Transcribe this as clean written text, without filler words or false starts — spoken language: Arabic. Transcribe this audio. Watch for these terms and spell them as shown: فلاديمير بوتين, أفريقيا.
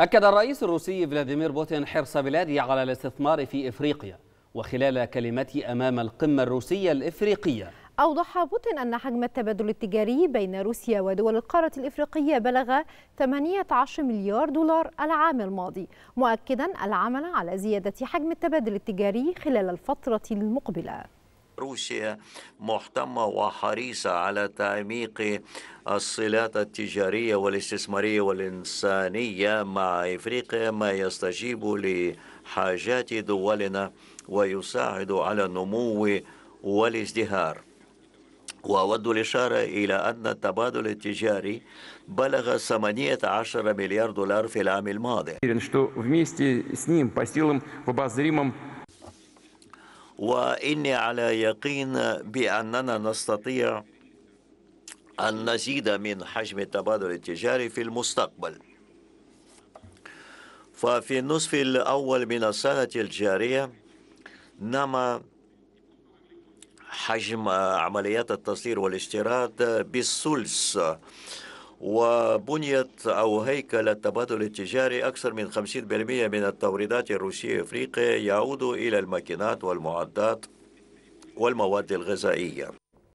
أكد الرئيس الروسي فلاديمير بوتين حرص بلاده على الاستثمار في إفريقيا، وخلال كلمته أمام القمة الروسية الإفريقية أوضح بوتين أن حجم التبادل التجاري بين روسيا ودول القارة الإفريقية بلغ 18 مليار دولار العام الماضي، مؤكدا العمل على زيادة حجم التبادل التجاري خلال الفترة المقبلة. روسيا مهتمة وحريصة على تعميق الصلات التجارية والاستثمارية والإنسانية مع إفريقيا، ما يستجيب لحاجات دولنا ويساعد على النمو والازدهار. وأود الإشارة إلى أن التبادل التجاري بلغ 18 مليار دولار في العام الماضي. وإني على يقين بأننا نستطيع أن نزيد من حجم التبادل التجاري في المستقبل. ففي النصف الأول من السنة الجارية نما حجم عمليات التصدير والاشتراك بالثلث، وبنيت أو هيكل التبادل التجاري أكثر من 50% من التوريدات الروسية إفريقيا يعود إلى الماكينات والمعدات والمواد الغذائية.